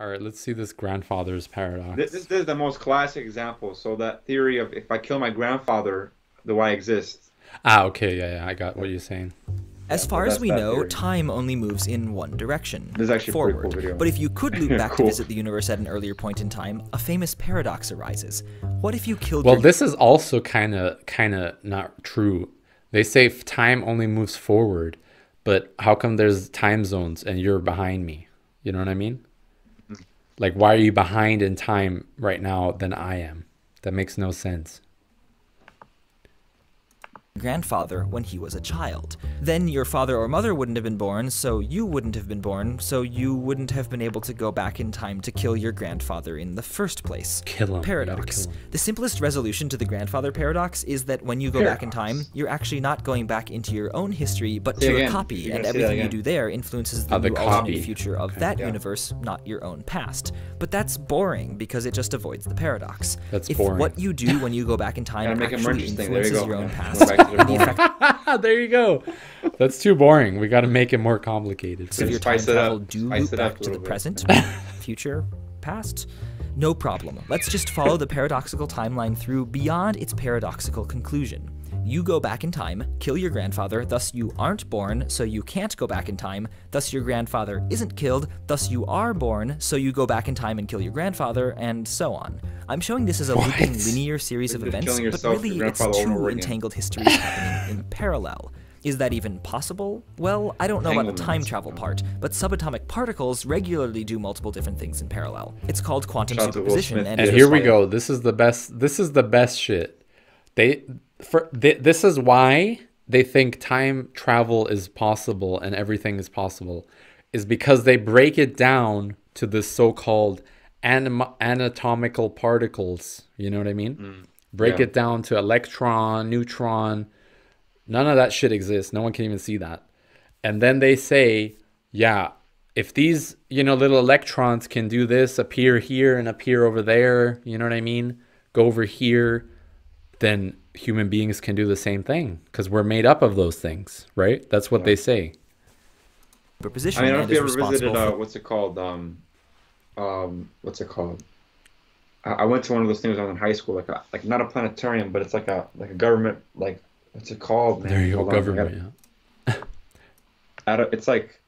All right, let's see this grandfather's paradox. This is the most classic example. So that theory of if I kill my grandfather, do I exist? Ah, okay, yeah, I got what you're saying. As far as we know, time only moves in one direction, forward. Cool, but if you could loop back to visit the universe at an earlier point in time, a famous paradox arises. What if you killed your... Well, this is also kind of not true. They say time only moves forward, but how come there's time zones and you're behind me? You know what I mean? Like, why are you behind in time right now than I am? That makes no sense. Grandfather when he was a child. Then your father or mother wouldn't have been born, so you wouldn't have been born, so you wouldn't have been able to go back in time to kill your grandfather in the first place. Kill him. Paradox. Kill him. The simplest resolution to the grandfather paradox is that when you go back in time, you're actually not going back into your own history, but to a copy, and everything you do there influences the alternate future of that universe, not your own past. But that's boring, because it just avoids the paradox. That's boring. If what you do when you go back in time actually influences your own past, there you go. That's too boring. We got to make it more complicated. So your time travel do loop back to the present, future, past? No problem. Let's just follow the paradoxical timeline through beyond its paradoxical conclusion. You go back in time, kill your grandfather, thus you aren't born, so you can't go back in time, thus your grandfather isn't killed, thus you are born, so you go back in time and kill your grandfather, and so on. I'm showing this as a looping linear series of events, but really it's two entangled histories happening in parallel. Is that even possible? Well, I don't know about the time travel part, but subatomic particles regularly do multiple different things in parallel. It's called quantum superposition. And here we go. This is the best shit. This is why they think time travel is possible and everything is possible, is because they break it down to the so-called anatomical particles. You know what I mean? Break it down to electron, neutron. None of that shit exists. No one can even see that. And then they say, yeah, if these, you know, little electrons can do this, appear here and appear over there, you know what I mean? Go over here, then human beings can do the same thing because we're made up of those things, right? That's what they say. I don't know if you ever visited, what's it called? I went to one of those things when I was in high school, like not a planetarium, but it's like a government, like, what's it called, man? There you go, government. It's like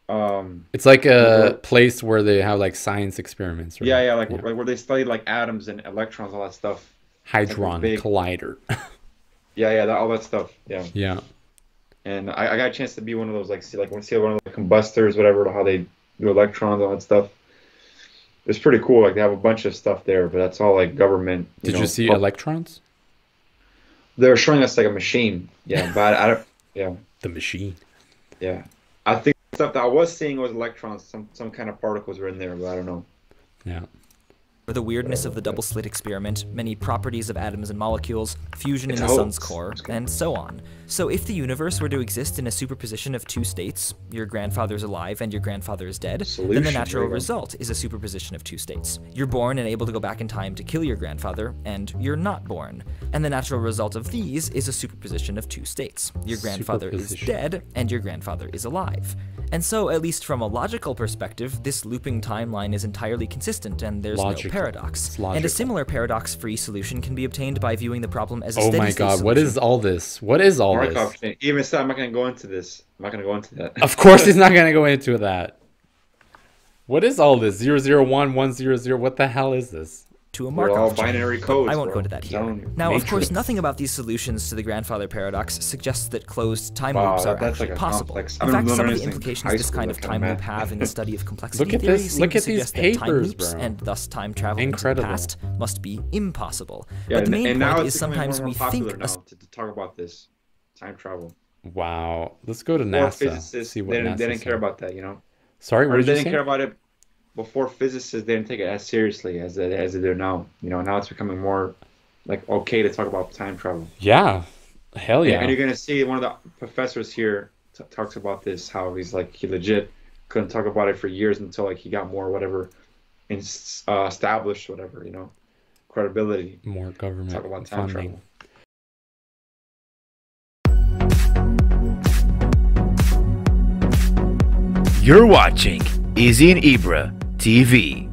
a place where they have like science experiments. Right? Yeah, like where they study like atoms and electrons, all that stuff. Hadron Collider. All that stuff. Yeah. And I got a chance to be one of those, see one of the combustors, whatever, how they do electrons, all that stuff. It's pretty cool. Like they have a bunch of stuff there, but that's all like government. Did you see electrons? They're showing us like a machine. Yeah, but I don't. Yeah. The machine. Yeah, I think the stuff that I was seeing was electrons. Some kind of particles were in there, but I don't know. Yeah. For the weirdness of the double slit experiment, many properties of atoms and molecules, fusion in the sun's core, and so on. So if the universe were to exist in a superposition of two states, your grandfather's alive and your grandfather is dead, then the natural result is a superposition of two states. You're born and able to go back in time to kill your grandfather, and you're not born. And the natural result of these is a superposition of two states. Your grandfather is dead, and your grandfather is alive. And so, at least from a logical perspective, this looping timeline is entirely consistent, and there's no paradox. And a similar paradox-free solution can be obtained by viewing the problem as a steady state solution. Oh my god, what is all this? What is all Markov this? Even so, I'm not going to go into this. I'm not going to go into that. Of course he's not going to go into that. What is all this? 001, 100, what the hell is this? To a Markov binary code. I won't go into that here. Now, of course, nothing about these solutions to the grandfather paradox suggests that closed time loops are actually possible. In fact, some of the implications this kind of time loop have in the study of complexity theory seem to suggest that time loops and thus time travel into the past must be impossible. But the main point is sometimes we think to talk about this time travel. Wow, let's go to NASA. See what NASA. They didn't care about that, you know. Sorry, what did you say? They didn't care about it. Before, physicists didn't take it as seriously as they do now. You know, now it's becoming more like okay to talk about time travel. Yeah, hell yeah. And you're gonna see one of the professors here talks about this. How he's like he legit couldn't talk about it for years until like he got more whatever, established whatever, you know, credibility. More government talk about time travel. You're watching Izzy and Ibra TV.